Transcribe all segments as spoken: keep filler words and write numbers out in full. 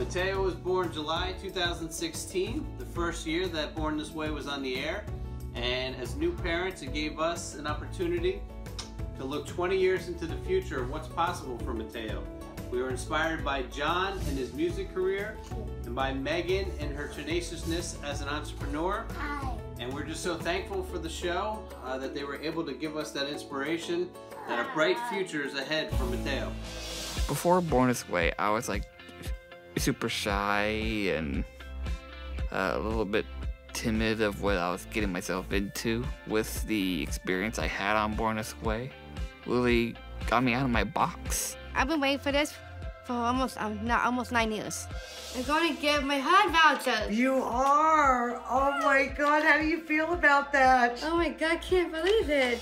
Mateo was born July two thousand sixteen. The first year that Born This Way was on the air. And as new parents, it gave us an opportunity to look twenty years into the future of what's possible for Mateo. We were inspired by John and his music career, and by Megan and her tenaciousness as an entrepreneur. And we're just so thankful for the show uh, that they were able to give us that inspiration that a bright future is ahead for Mateo. Before Born This Way, I was like super shy and uh, a little bit timid of what I was getting myself into. With the experience I had on Born This Way, really got me out of my box. I've been waiting for this for almost um, not almost nine years. I'm going to give my hot vouchers. You are? Oh my God, how do you feel about that? Oh my God, I can't believe it.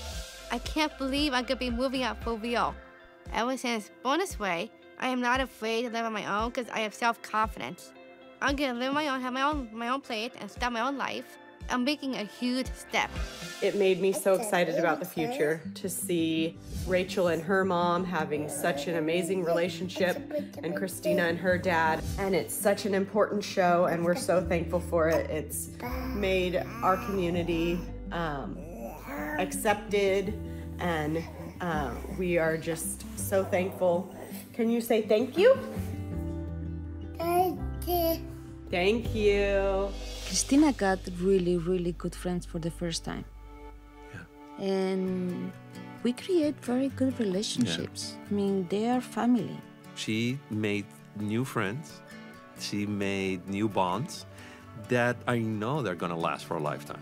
I can't believe I could be moving out for real. Ever since Born This Way, I am not afraid to live on my own because I have self-confidence. I'm going to live my own, have my own, my own plate, and start my own life. I'm making a huge step. It made me so excited about the future to see Rachel and her mom having such an amazing relationship, and Christina and her dad. And it's such an important show, and we're so thankful for it. It's made our community um, accepted, and uh, we are just so thankful. Can you say thank you? Thank you. Thank you. Christina got really, really good friends for the first time. Yeah. And we create very good relationships. Yeah. I mean, they are family. She made new friends. She made new bonds that I know they're going to last for a lifetime.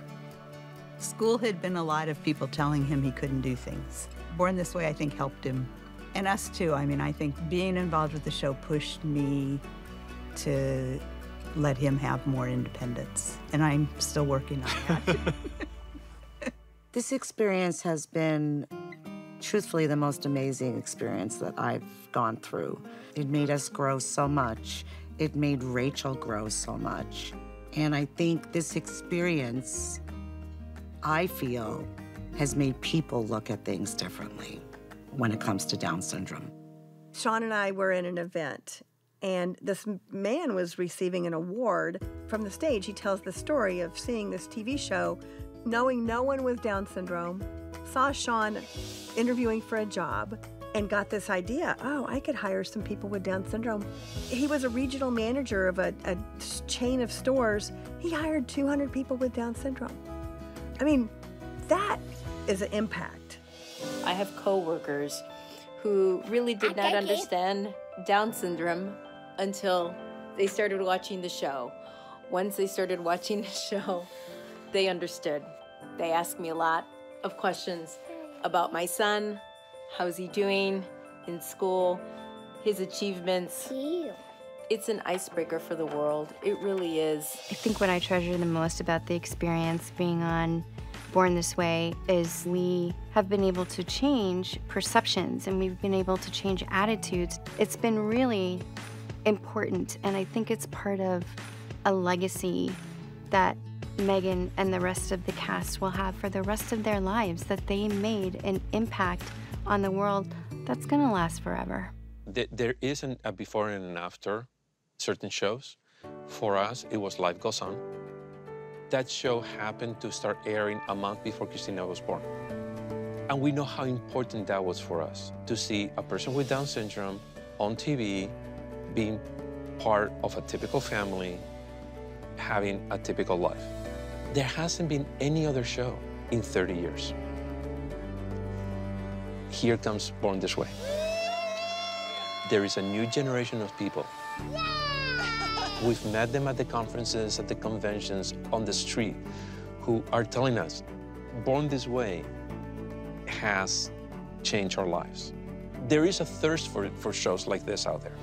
School had been a lot of people telling him he couldn't do things. Born This Way, I think, helped him. And us, too. I mean, I think being involved with the show pushed me to let him have more independence. And I'm still working on that. This experience has been, truthfully, the most amazing experience that I've gone through. It made us grow so much. It made Rachel grow so much. And I think this experience, I feel, has made people look at things differently when it comes to Down syndrome. Sean and I were in an event, and this man was receiving an award. From the stage, he tells the story of seeing this T V show, knowing no one with Down syndrome, saw Sean interviewing for a job, and got this idea, oh, I could hire some people with Down syndrome. He was a regional manager of a, a chain of stores. He hired two hundred people with Down syndrome. I mean, that is an impact. I have coworkers who really did not understand Down syndrome until they started watching the show. Once they started watching the show, they understood. They asked me a lot of questions about my son, how's he doing in school, his achievements. It's an icebreaker for the world. It really is. I think what I treasure the most about the experience being on Born This Way is we have been able to change perceptions, and we've been able to change attitudes. It's been really important, and I think it's part of a legacy that Megan and the rest of the cast will have for the rest of their lives, that they made an impact on the world that's going to last forever. There isn't a before and an after certain shows. For us, it was Life Goes On. That show happened to start airing a month before Christina was born. And we know how important that was for us, to see a person with Down syndrome on T V, being part of a typical family, having a typical life. There hasn't been any other show in thirty years. Here comes Born This Way. There is a new generation of people. Yay! We've met them at the conferences, at the conventions, on the street, who are telling us, Born This Way has changed our lives. There is a thirst for, for shows like this out there.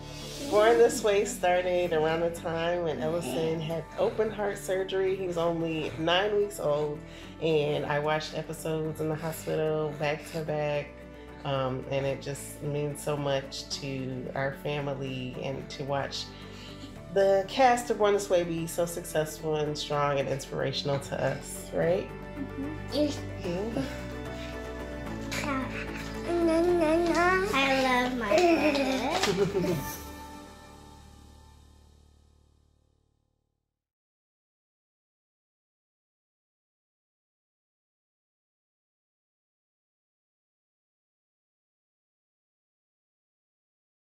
Born This Way started around the time when Ellison had open heart surgery. He was only nine weeks old, and I watched episodes in the hospital back to back. Um, and it just means so much to our family, and to watch the cast of Born This Way be so successful and strong and inspirational to us, right? Mm-hmm. Yeah. I love my brother.